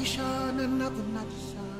I shine another night to shine.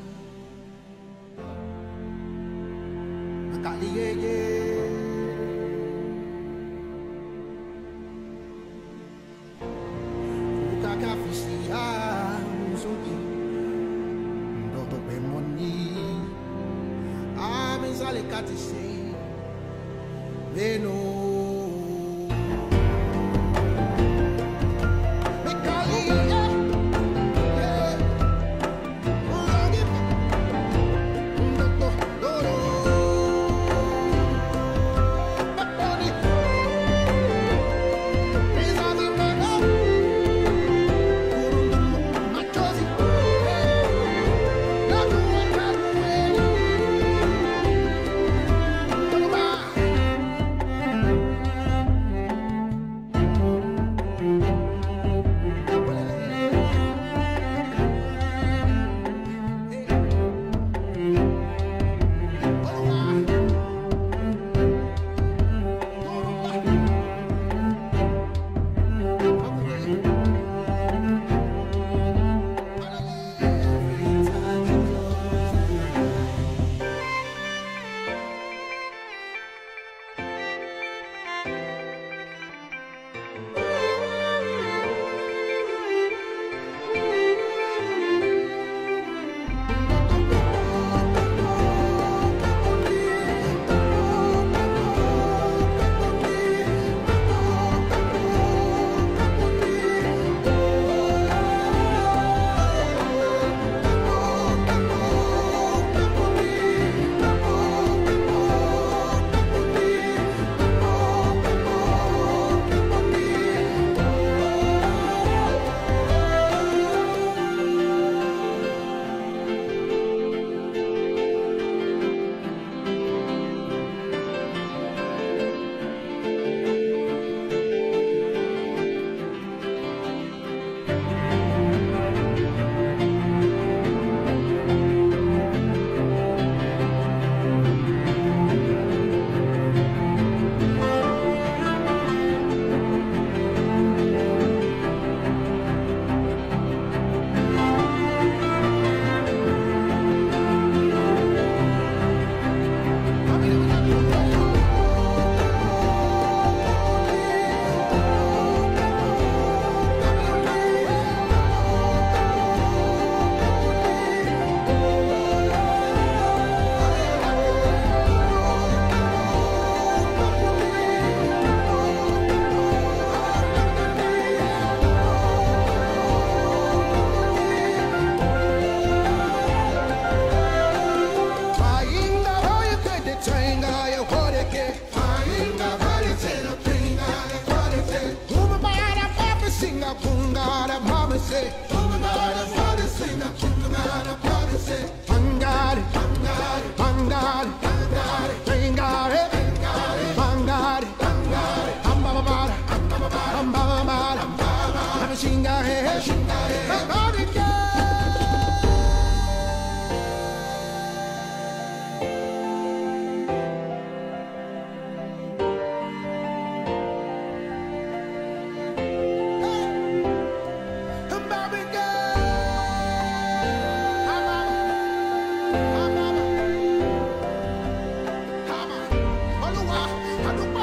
I don't